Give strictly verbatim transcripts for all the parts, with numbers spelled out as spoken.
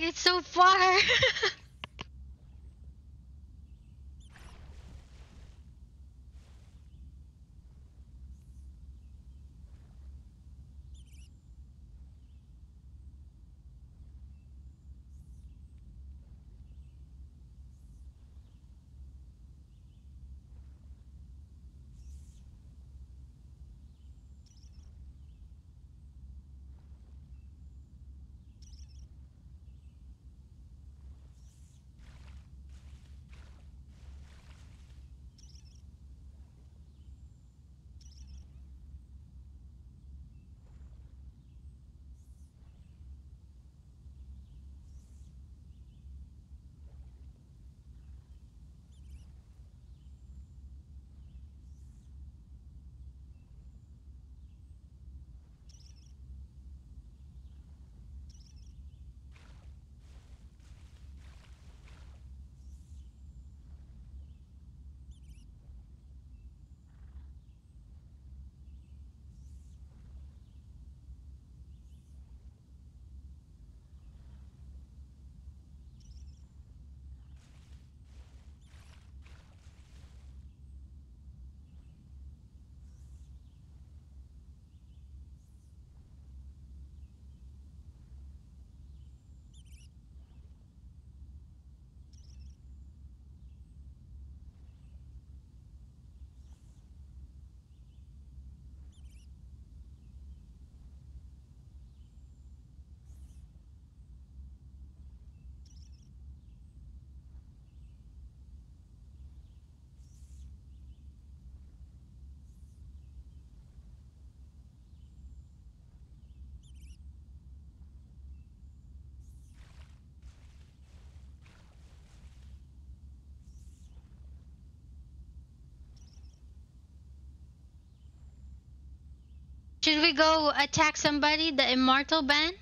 like it's so far. Should we go attack somebody, the immortal band?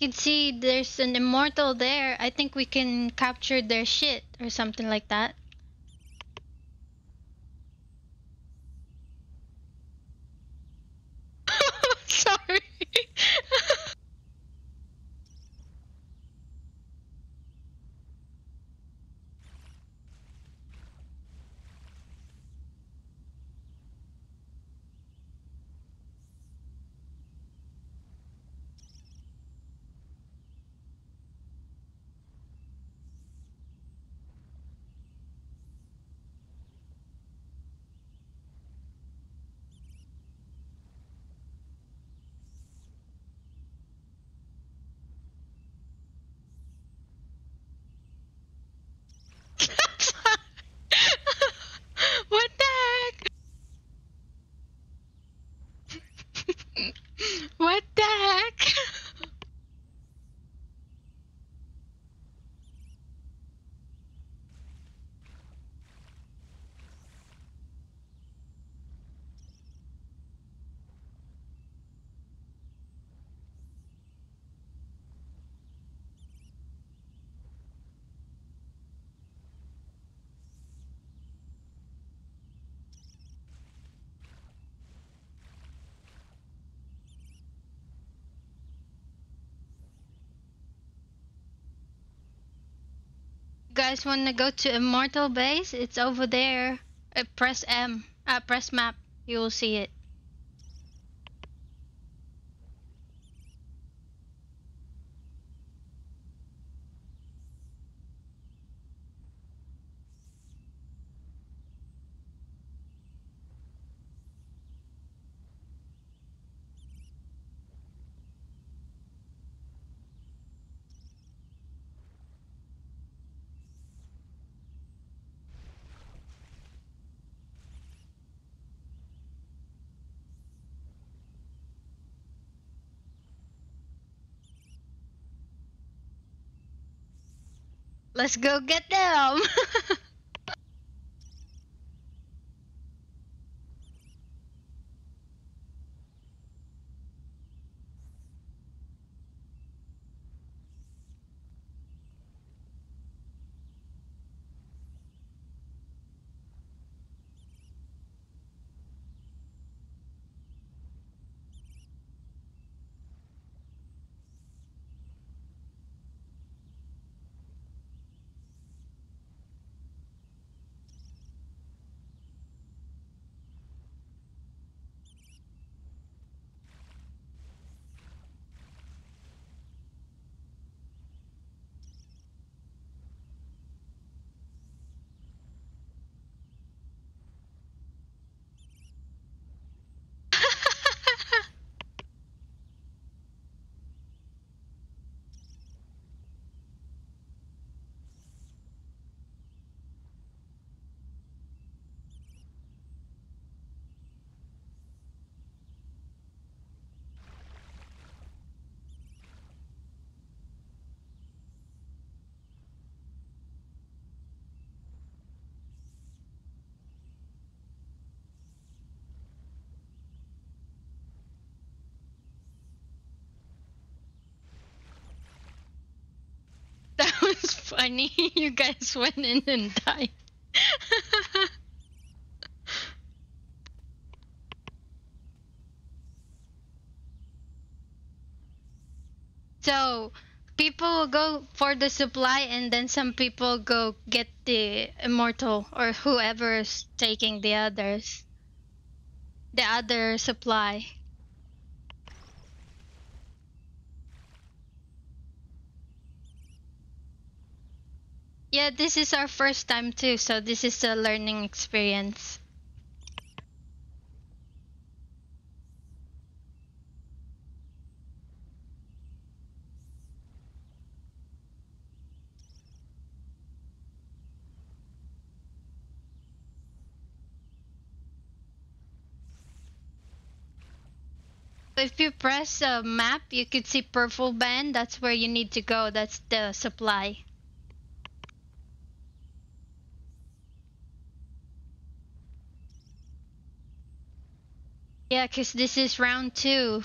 You can see there's an immortal there. I think we can capture their shit or something like that. Sorry. What the heck? Guys, want to go to Immortal Base? It's over there. Uh, press M. Uh, press map. You will see it. Let's go get them! funny. You guys went in and died. So, people will go for the supply, and then some people go get the immortal or whoever's taking the others. The other supply. Yeah, this is our first time too, so this is a learning experience. If you press a map, you could see purple band. That's where you need to go. That's the supply. Yeah, because this is round two.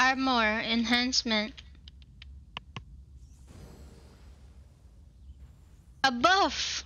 Armor enhancement. A buff.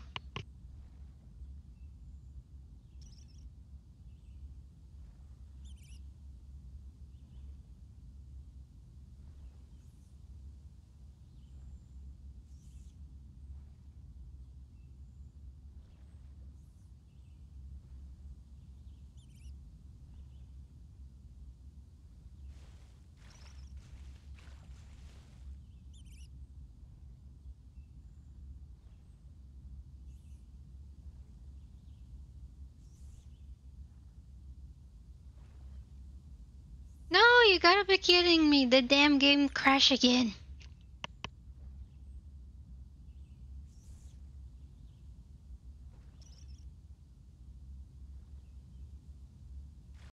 You gotta be kidding me, the damn game crashed again.